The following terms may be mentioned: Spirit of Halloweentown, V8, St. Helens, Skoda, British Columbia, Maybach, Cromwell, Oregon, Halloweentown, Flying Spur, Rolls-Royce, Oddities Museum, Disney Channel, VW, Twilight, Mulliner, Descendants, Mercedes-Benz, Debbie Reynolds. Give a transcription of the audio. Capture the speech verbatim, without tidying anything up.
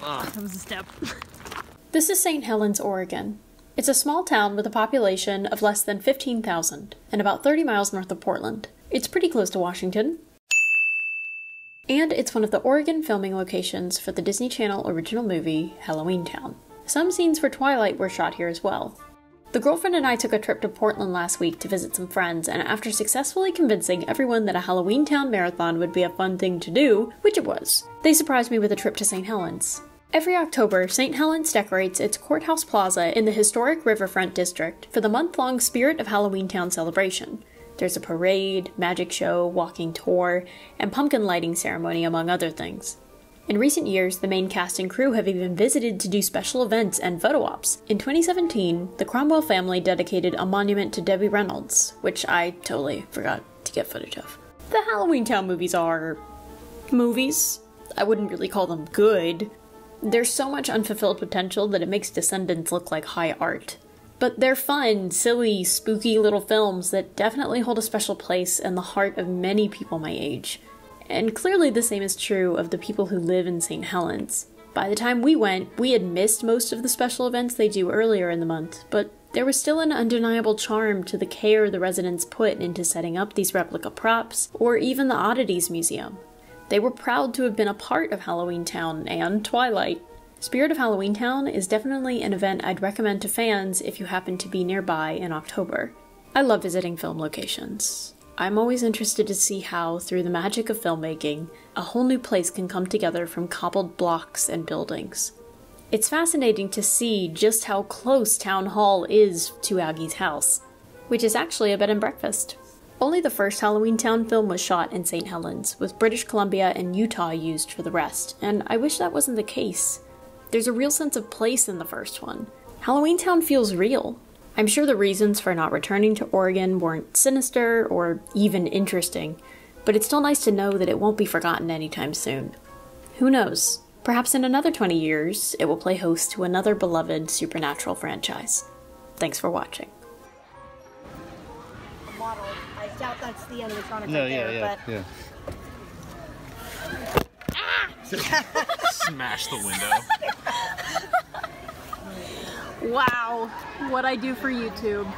Ah, that was a step. This is Saint Helens, Oregon. It's a small town with a population of less than fifteen thousand and about thirty miles north of Portland. It's pretty close to Washington. And it's one of the Oregon filming locations for the Disney Channel original movie, Halloweentown. Some scenes for Twilight were shot here as well. The girlfriend and I took a trip to Portland last week to visit some friends, and after successfully convincing everyone that a Halloweentown marathon would be a fun thing to do, which it was, they surprised me with a trip to Saint Helens. Every October, Saint Helens decorates its Courthouse Plaza in the historic Riverfront District for the month-long Spirit of Halloweentown celebration. There's a parade, magic show, walking tour, and pumpkin lighting ceremony, among other things. In recent years, the main cast and crew have even visited to do special events and photo ops. In twenty seventeen, the Cromwell family dedicated a monument to Debbie Reynolds, which I totally forgot to get footage of. The Halloweentown movies are... movies. I wouldn't really call them good. There's so much unfulfilled potential that it makes Descendants look like high art. But they're fun, silly, spooky little films that definitely hold a special place in the heart of many people my age. And clearly the same is true of the people who live in Saint Helens. By the time we went, we had missed most of the special events they do earlier in the month, but there was still an undeniable charm to the care the residents put into setting up these replica props, or even the Oddities Museum. They were proud to have been a part of Halloweentown and Twilight. Spirit of Halloweentown is definitely an event I'd recommend to fans if you happen to be nearby in October. I love visiting film locations. I'm always interested to see how, through the magic of filmmaking, a whole new place can come together from cobbled blocks and buildings. It's fascinating to see just how close Town Hall is to Aggie's house, which is actually a bed and breakfast. Only the first Halloweentown film was shot in Saint Helens, with British Columbia and Utah used for the rest, and I wish that wasn't the case. There's a real sense of place in the first one. Halloweentown feels real. I'm sure the reasons for not returning to Oregon weren't sinister or even interesting, but it's still nice to know that it won't be forgotten anytime soon. Who knows? Perhaps in another twenty years, it will play host to another beloved supernatural franchise. Thanks for watching. Model. I doubt that's the animatronic no, right yeah, there, yeah, but... yeah. Ah! Smash the window. Wow, what I do for YouTube.